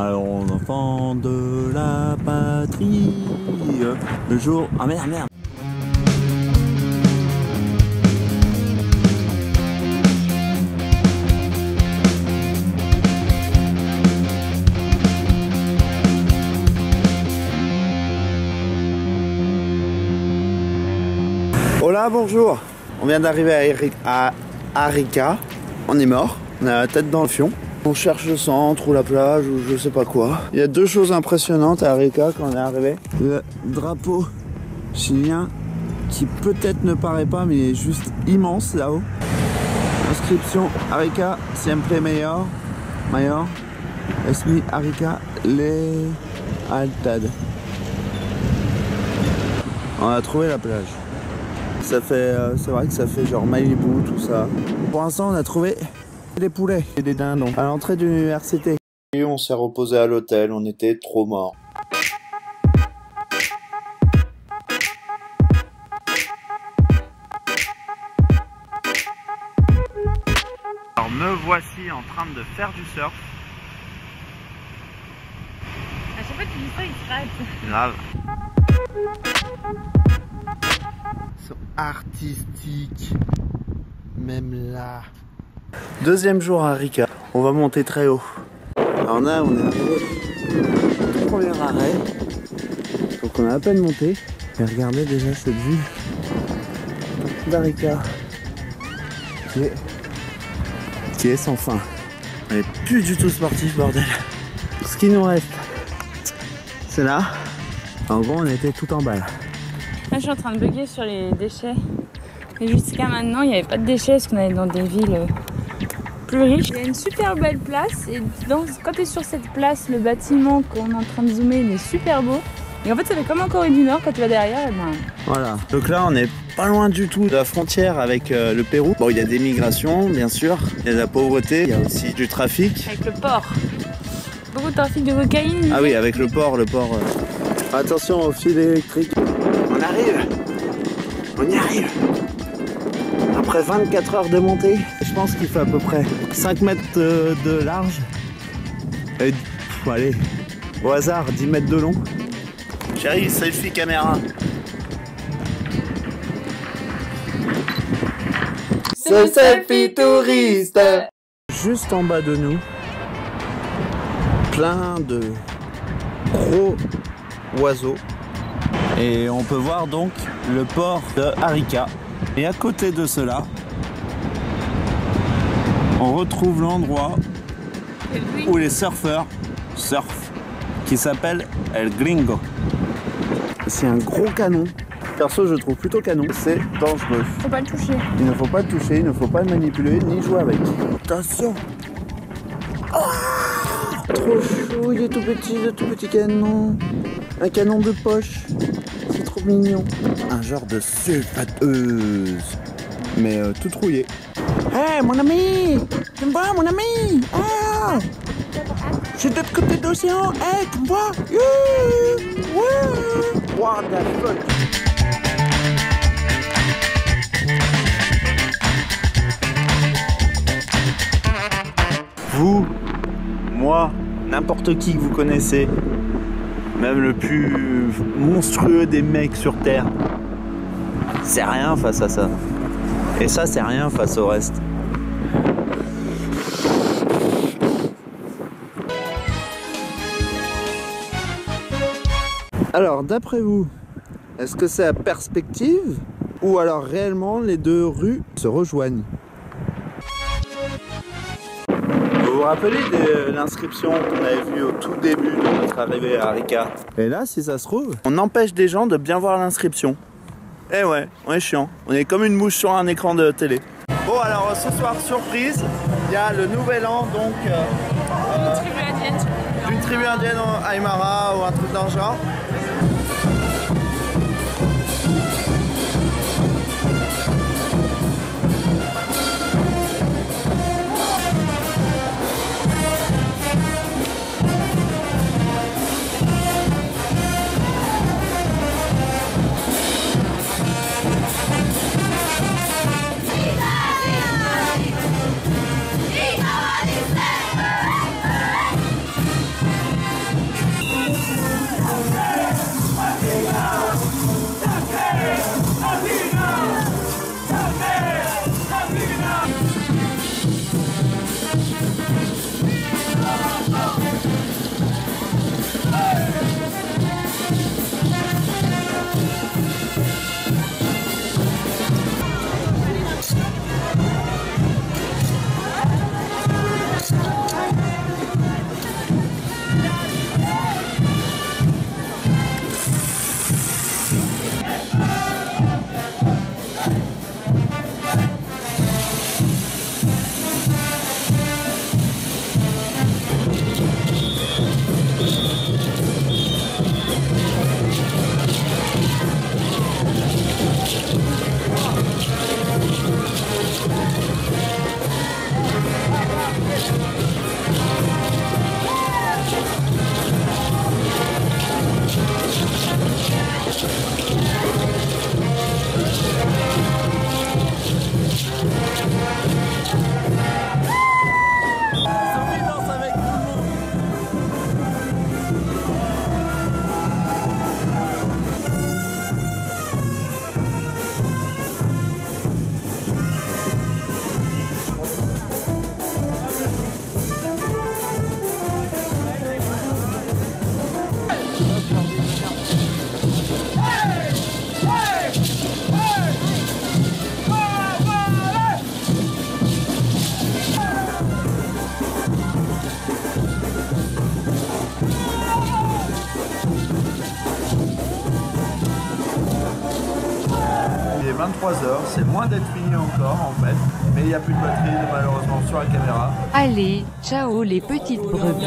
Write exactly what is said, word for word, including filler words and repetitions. Allons, enfants de la patrie, le jour... Ah merde, merde. Hola, bonjour. On vient d'arriver à Arica. On est mort, on a la tête dans le fion. On cherche le centre ou la plage ou je sais pas quoi. Il y a deux choses impressionnantes à Arica quand on est arrivé. Le drapeau chilien qui peut-être ne paraît pas mais est juste immense là-haut. Inscription Arica siempre mayor, mayor, es mi Arica lealtad. On a trouvé la plage. Ça fait, euh, c'est vrai que ça fait genre Malibu, tout ça. Pour l'instant, on a trouvé des poulets et des dindons à l'entrée du R C T. Et on s'est reposé à l'hôtel, on était trop morts. Alors me voici en train de faire du surf. À chaque fois que tu dis ça, il se rate. Grave. Artistique, même là. Deuxième jour à Arica, on va monter très haut. Alors là, on est arrivé au premier arrêt, donc on a à peine monté. Et regardez déjà cette vue d'Arica qui, est... qui est sans fin. On n'est plus du tout sportif, bordel. Ce qui nous reste, c'est là. En gros, on était tout en bas là. Là, je suis en train de bugger sur les déchets. Et jusqu'à maintenant, il n'y avait pas de déchets parce qu'on allait dans des villes plus riches. Il y a une super belle place. Et dans, quand tu es sur cette place, le bâtiment qu'on est en train de zoomer, il est super beau. Et en fait, ça fait comme en Corée du Nord quand tu vas derrière. Et ben... Voilà. Donc là, on n'est pas loin du tout de la frontière avec euh, le Pérou. Bon, il y a des migrations, bien sûr. Il y a de la pauvreté. Il y a aussi du trafic. Avec le port. Beaucoup de trafic de cocaïne. Ah oui, avec le port, le port. Euh... Attention au fil électrique. On arrive, on y arrive. Après vingt-quatre heures de montée, je pense qu'il fait à peu près cinq mètres de, de large. Et pff, allez, au hasard, dix mètres de long. J'arrive, selfie caméra. Ce selfie touriste. Juste en bas de nous, plein de gros oiseaux. Et on peut voir donc le port de Arica. Et à côté de cela, on retrouve l'endroit où les surfeurs surfent, qui s'appelle El Gringo. C'est un gros canon. Perso, je trouve plutôt canon. C'est dangereux. Faut pas le toucher. Il ne faut pas le toucher, il ne faut pas le manipuler, ni jouer avec. Attention. Oh, trop chou, il est tout petit, le tout petit canon. Un canon de poche. Trop mignon. Un genre de sulfateuse, mais euh, tout trouillé. Hé hey, mon ami, tu me vois mon ami, ah, je suis de l'autre côté de l'océan, hé hey, tu me vois, yeah. Ouais. What the fuck. Vous, moi, n'importe qui que vous connaissez, même le plus monstrueux des mecs sur Terre, c'est rien face à ça. Et ça, c'est rien face au reste. Alors, d'après vous, est-ce que c'est la perspective ou alors réellement les deux rues se rejoignent? Vous vous rappelez de l'inscription qu'on avait vue au tout début de notre arrivée à Arica? Et là, si ça se trouve, on empêche des gens de bien voir l'inscription. Eh ouais, on est chiant. On est comme une mouche sur un écran de télé. Bon alors, ce soir, surprise, il y a le nouvel an, donc... Euh, euh, une tribu indienne. Une tribu indienne Aymara ou un truc dans le genre. vingt-trois heures, c'est loin d'être fini encore en fait, mais il n'y a plus de batterie malheureusement sur la caméra. Allez, ciao les petites brebis.